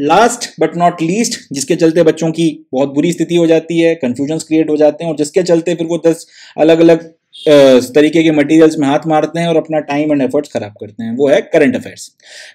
Last but not least, जिसके चलते बच्चों की बहुत बुरी स्थिति हो जाती है, कंफ्यूजन क्रिएट हो जाते हैं और जिसके चलते फिर वो 10 अलग अलग तरीके के मटेरियल्स में हाथ मारते हैं और अपना टाइम एंड एफर्ट्स खराब करते हैं, वो है करंट अफेयर्स।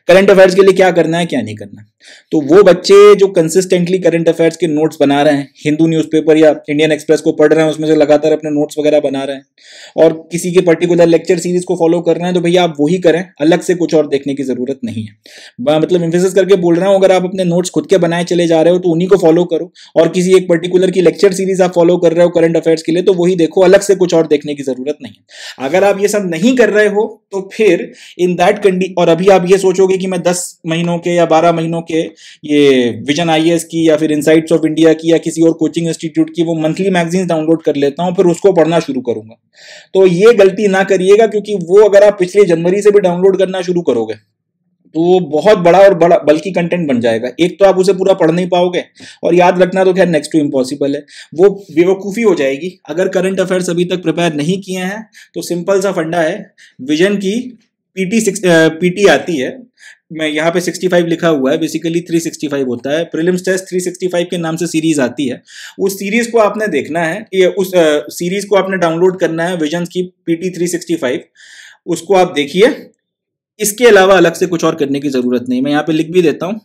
करंट अफेयर्स के लिए क्या करना है क्या नहीं करना, तो वो बच्चे जो कंसिस्टेंटली करंट अफेयर्स के नोट्स बना रहे हैं, हिंदू न्यूज़पेपर या इंडियन एक्सप्रेस को पढ़ रहे हैं, उसमें से लगातार अपने नोट्स वगैरह बना रहे हैं और किसी के पर्टिकुलर लेक्चर सीरीज को फॉलो कर रहे हैं, तो भैया आप वही करें, अलग से कुछ और देखने की जरूरत नहीं है। मतलब एम्फेसिस करके बोल रहा हूँ, अगर आप अपने नोट्स खुद के बनाए चले जा रहे हो तो उन्हीं को फॉलो करो, और किसी एक पर्टिकुलर की लेक्चर सीरीज आप फॉलो कर रहे हो करंट अफेयर्स के लिए तो वही देखो, अलग से कुछ और देखने की जरूरत नहीं है। अगर आप ये सब नहीं कर रहे हो तो फिर इन दैट कंडीशन, और अभी आप ये सोचोगे कि मैं 10 महीनों के या 12 महीनों के ये विजन आईएएस की या फिर इनसाइट्स ऑफ इंडिया की या किसी और कोचिंग इंस्टीट्यूट की वो मंथली मैगजीन डाउनलोड कर लेता हूं फिर उसको पढ़ना शुरू करूंगा, तो ये गलती ना करिएगा, क्योंकि वो अगर आप पिछले जनवरी से भी डाउनलोड करना शुरू करोगे तो बहुत बड़ा और बड़ा बल्कि कंटेंट बन जाएगा। एक तो आप उसे पूरा पढ़ नहीं पाओगे और याद रखना तो खैर नेक्स्ट टू इम्पॉसिबल है, वो बेवकूफ़ी हो जाएगी। अगर करंट अफेयर्स अभी तक प्रिपेयर नहीं किए हैं तो सिंपल सा फंडा है, विजन की पीटी आती है, मैं यहाँ पे 65 लिखा हुआ है, बेसिकली 365 होता है, प्रीलिम्स टेस्ट 365 के नाम से सीरीज आती है, उस सीरीज को आपने देखना है, ये उस सीरीज को आपने डाउनलोड करना है, विजन की पीटी 365, उसको आप देखिए। इसके अलावा अलग से कुछ और करने की जरूरत नहीं। मैं यहाँ पे लिख भी देता हूँ,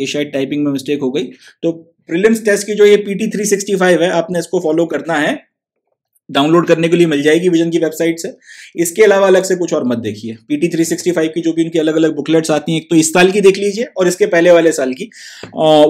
ये शायद टाइपिंग में मिस्टेक हो गई, तो प्रीलिम्स टेस्ट की जो ये पीटी 365 है आपने इसको फॉलो करना है, डाउनलोड करने के लिए मिल जाएगी विजन की वेबसाइट से। इसके अलावा अलग से कुछ और मत देखिए। पीटी 365 की जो भी उनकी अलग अलग बुकलेट्स आती हैं, एक तो इस साल की देख लीजिए और इसके पहले वाले साल की, और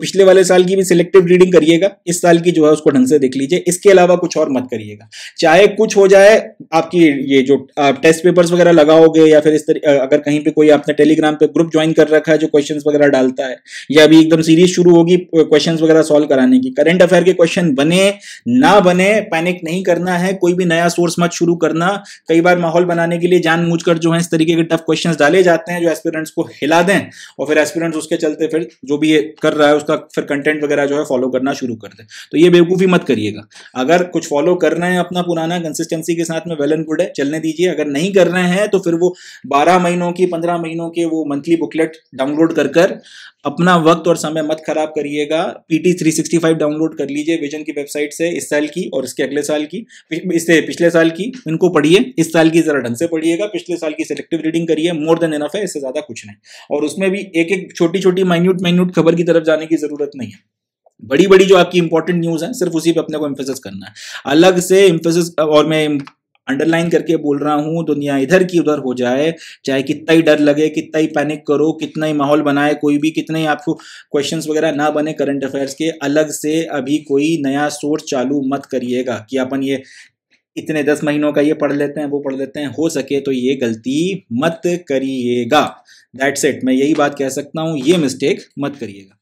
पिछले वाले साल की भी सिलेक्टिव रीडिंग करिएगा, इस साल की जो है उसको ढंग से देख लीजिए। इसके अलावा कुछ और मत करिएगा, चाहे कुछ हो जाए। आपकी ये जो आप टेस्ट पेपर्स वगैरह लगाओगे या फिर इस तरह अगर कहीं पर कोई आपने टेलीग्राम पर ग्रुप ज्वाइन कर रखा है जो क्वेश्चन वगैरह डालता है, या अभी एकदम सीरीज शुरू होगी क्वेश्चन वगैरह सॉल्व कराने की, करंट अफेयर के क्वेश्चन बने ना बने पैनिक नहीं करना है, कोई भी नया सोर्स मत शुरू करना। कई बार माहौल बनाने के लिए जानबूझकर जो है इस तरीके के टफ क्वेश्चंस डाले जाते हैं जो एस्पिरेंट्स को हिला दें, और फिर एस्पिरेंट्स उसके चलते फिर जो भी ये कर रहा है उसका फिर कंटेंट वगैरह जो है फॉलो करना शुरू कर दें, तो ये बेवकूफी मत करिएगा। अगर कुछ फॉलो कर रहे हैं अपना पुराना कंसिस्टेंसी के साथ में, वेल एंड गुड है, चलने दीजिए। अगर नहीं कर रहे हैं तो फिर वो 12 महीनों की 15 महीनों के वो मंथली बुकलेट डाउनलोड कर अपना वक्त और समय मत खराब करिएगा। पीटी 365 डाउनलोड कर लीजिए विजन की वेबसाइट से, इस साल की और इसके अगले साल की, इससे पिछले साल की, इनको पढ़िए। इस साल की जरा ढंग से पढ़िएगा, पिछले साल की सिलेक्टिव रीडिंग करिए, मोर देन एनफ है, इससे ज्यादा कुछ नहीं। और उसमें भी एक एक छोटी छोटी माइन्यूट माइन्यूट खबर की तरफ जाने की जरूरत नहीं है, बड़ी बड़ी जो आपकी इंपॉर्टेंट न्यूज है सिर्फ उसी पर अपने को एम्फेसिस करना है, अलग से एम्फेसिस। और मैं अंडरलाइन करके बोल रहा हूं, दुनिया इधर की उधर हो जाए, चाहे कितना ही डर लगे, कितना ही पैनिक करो, कितना ही माहौल बनाए कोई भी, कितने ही आपको क्वेश्चंस वगैरह ना बने करंट अफेयर्स के, अलग से अभी कोई नया सोर्स चालू मत करिएगा कि अपन ये इतने 10 महीनों का ये पढ़ लेते हैं वो पढ़ लेते हैं, हो सके तो ये गलती मत करिएगा। दैट्स इट, मैं यही बात कह सकता हूँ, ये मिस्टेक मत करिएगा।